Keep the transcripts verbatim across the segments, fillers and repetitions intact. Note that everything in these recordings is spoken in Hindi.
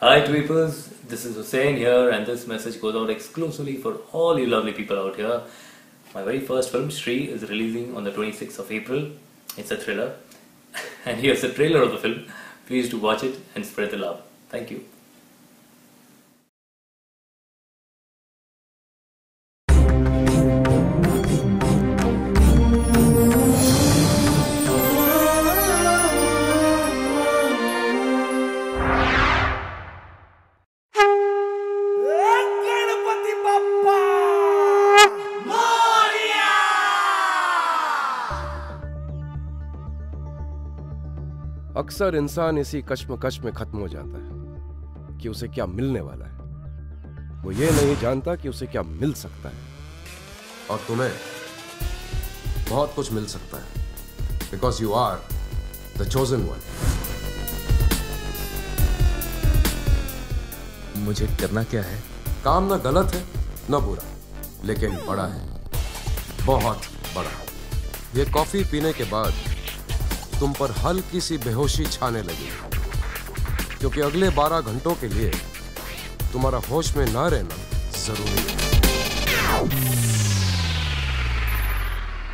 Hi Tweepers, this is Hussain here and this message goes out exclusively for all you lovely people out here. My very first film, Shree, is releasing on the twenty-sixth of April. It's a thriller. And here's the trailer of the film. Please do watch it and spread the love. Thank you. अक्सर इंसान इसी कश्मकश में खत्म हो जाता है कि उसे क्या मिलने वाला है। वो ये नहीं जानता कि उसे क्या मिल सकता है। और तुम्हें बहुत कुछ मिल सकता है, because you are the chosen one. मुझे करना क्या है? काम ना गलत है ना बुरा, लेकिन बड़ा है, बहुत बड़ा। ये कॉफी पीने के बाद तुम पर हल्की सी बेहोशी छाने लगी, क्योंकि अगले बारह घंटों के लिए तुम्हारा होश में ना रहना जरूरी है।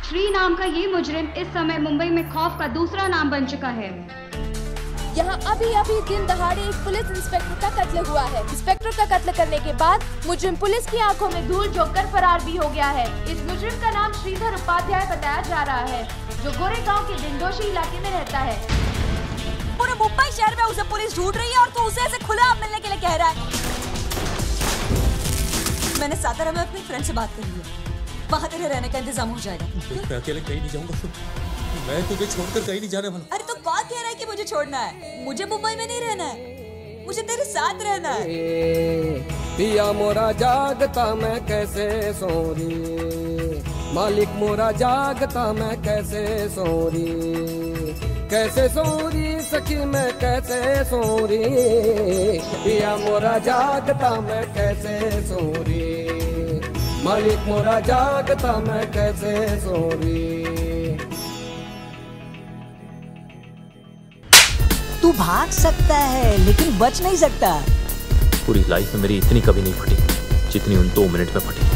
श्री नाम का ये मुजरिम इस समय मुंबई में खौफ का दूसरा नाम बन चुका है। यहाँ अभी अभी दिन दहाड़े एक पुलिस इंस्पेक्टर का कत्ल हुआ है। इंस्पेक्टर का कत्ल करने के बाद मुजरिम पुलिस की आंखों में धूल झोंककर फरार भी हो गया है। इस मुजरिम का नाम श्रीधर उपाध्याय बताया जा रहा है, जो गोरेगांव के दिंडोशी इलाके में रहता है। पूरे मुंबई शहर में उसे पुलिस ढूंढ रही है और तो उसे ऐसे खुलेआम मिलने के लिए कह रहा है। मैंने सातारा में अपनी फ्रेंड से बात कर ली, वहाँ तेरे रहने का इंतजाम हो जाएगा। अकेले कहीं नहीं जाऊँगा, मैं तुझे छोड़कर कहीं नहीं जाने वाला। अरे तो कौन कह रहा है कि मुझे छोड़ना है? मुझे मुंबई में नहीं रहना है, मुझे तेरे साथ रहना है। पिया मोरा जागता मैं कैसे सो रे, मालिक मोरा जागता मैं कैसे सो रे, कैसे सो रे सखी मैं कैसे सो रे, पिया मोरा जागता मैं कैसे सो रे, मालिक मोरा जागता मैं कैसे सो रे। तू भाग सकता है लेकिन बच नहीं सकता। पूरी लाइफ में मेरी इतनी कभी नहीं फटी जितनी उन दो मिनट में फटी।